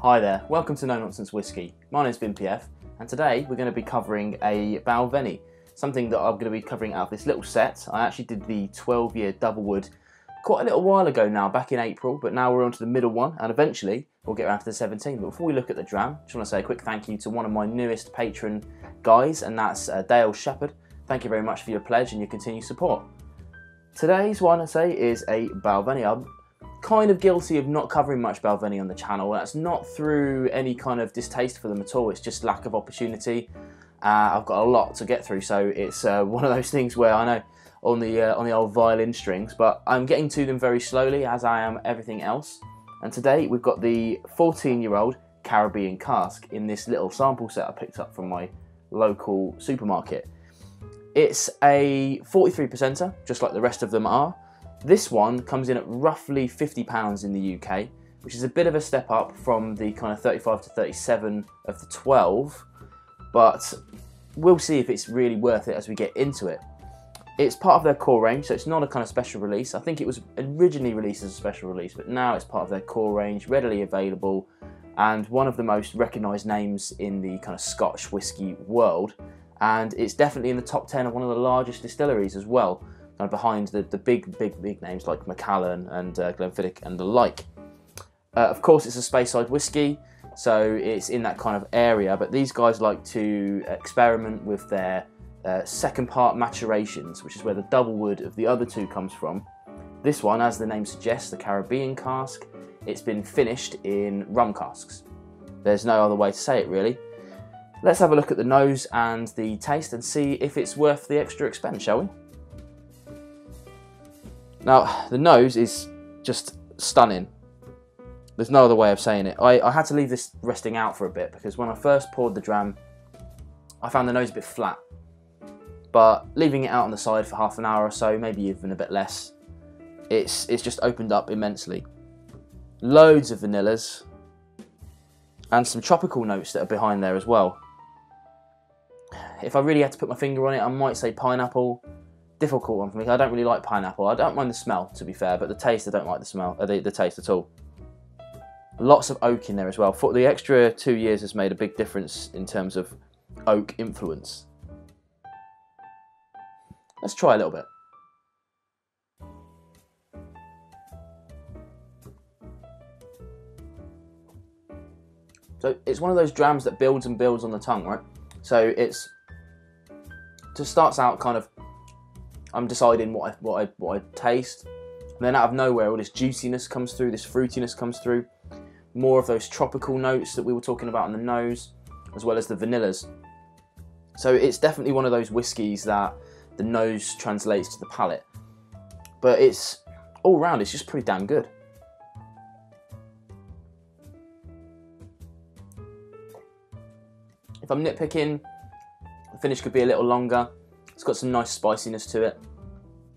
Hi there, welcome to No Nonsense Whisky. My name's VinPF, and today we're going to be covering a Balvenie, something that I'm going to be covering out of this little set. I actually did the 12-year double wood quite a little while ago now, back in April, but now we're on to the middle one, and eventually we'll get around to the 17. But before we look at the dram, just want to say a quick thank you to one of my newest patron guys, and that's Dale Shepherd. Thank you very much for your pledge and your continued support. Today's one, I say, is a Balvenie. I'm kind of guilty of not covering much Balvenie on the channel. That's not through any kind of distaste for them at all, it's just lack of opportunity. I've got a lot to get through, so it's one of those things where I know on the old violin strings, but I'm getting to them very slowly as I am everything else. And today we've got the 14-year-old Caribbean Cask in this little sample set I picked up from my local supermarket. It's a 43%er, just like the rest of them are. This one comes in at roughly £50 in the UK, which is a bit of a step up from the kind of 35 to 37 of the 12, but we'll see if it's really worth it as we get into it. It's part of their core range, so it's not a kind of special release. I think it was originally released as a special release, but now it's part of their core range, readily available, and one of the most recognised names in the kind of Scotch whisky world. And it's definitely in the top 10 of one of the largest distilleries as well, kind of behind the big names like Macallan and Glenfiddich and the like. Of course, it's a Speyside whisky, so it's in that kind of area, but these guys like to experiment with their second part maturations, which is where the double wood of the other two comes from. This one, as the name suggests, the Caribbean Cask, it's been finished in rum casks. There's no other way to say it, really. Let's have a look at the nose and the taste and see if it's worth the extra expense, shall we? Now, the nose is just stunning. There's no other way of saying it. I had to leave this resting out for a bit because when I first poured the dram, I found the nose a bit flat. But leaving it out on the side for half an hour or so, maybe even a bit less, it's just opened up immensely. Loads of vanillas and some tropical notes that are behind there as well. If I really had to put my finger on it, I might say pineapple. Difficult one for me, I don't really like pineapple. I don't mind the smell, to be fair, but the taste, I don't like the smell, the taste at all. Lots of oak in there as well. For the extra 2 years has made a big difference in terms of oak influence. Let's try a little bit. So it's one of those drams that builds and builds on the tongue, right? So it just starts out kind of, I'm deciding what I taste. And then out of nowhere, all this juiciness comes through, this fruitiness comes through. More of those tropical notes that we were talking about on the nose, as well as the vanillas. So it's definitely one of those whiskies that the nose translates to the palate. But it's, all round, it's just pretty damn good. If I'm nitpicking, the finish could be a little longer. It's got some nice spiciness to it,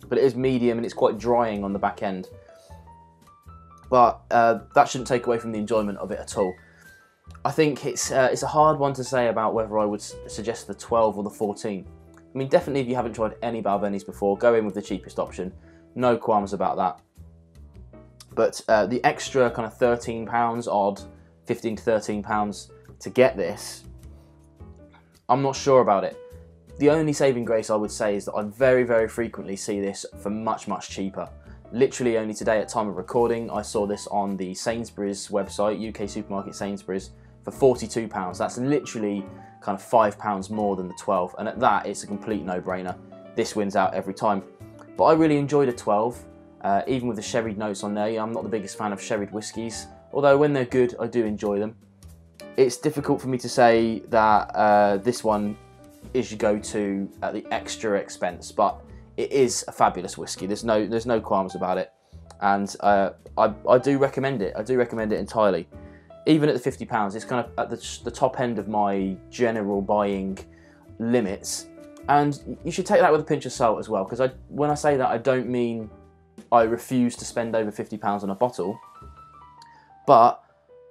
but it is medium and it's quite drying on the back end. But that shouldn't take away from the enjoyment of it at all. I think it's a hard one to say about whether I would suggest the 12 or the 14. I mean, definitely if you haven't tried any Balvenies before, go in with the cheapest option. No qualms about that. But the extra kind of £13 odd, 15 to £13 to get this, I'm not sure about it. The only saving grace I would say is that I very, very frequently see this for much, much cheaper. Literally only today at time of recording, I saw this on the Sainsbury's website, UK supermarket Sainsbury's, for £42. That's literally kind of £5 more than the 12. And at that, it's a complete no-brainer. This wins out every time. But I really enjoyed a 12, even with the sherried notes on there. Yeah, I'm not the biggest fan of sherried whiskies, although when they're good, I do enjoy them. It's difficult for me to say that this one is your go-to at the extra expense, but it is a fabulous whiskey. There's no qualms about it, and I do recommend it. I do recommend it entirely, even at the £50. It's kind of at the top end of my general buying limits, and you should take that with a pinch of salt as well. Because when I say that, I don't mean I refuse to spend over £50 on a bottle, but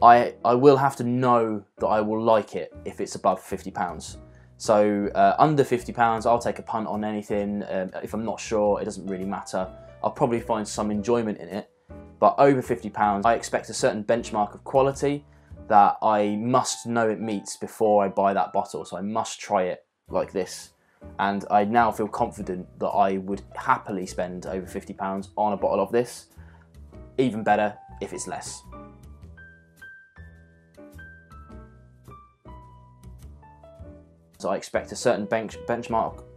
I will have to know that I will like it if it's above £50. So under £50, I'll take a punt on anything. If I'm not sure, it doesn't really matter. I'll probably find some enjoyment in it. But over £50, I expect a certain benchmark of quality that I must know it meets before I buy that bottle, so I must try it like this. And I now feel confident that I would happily spend over £50 on a bottle of this, even better if it's less. So I expect a certain benchmark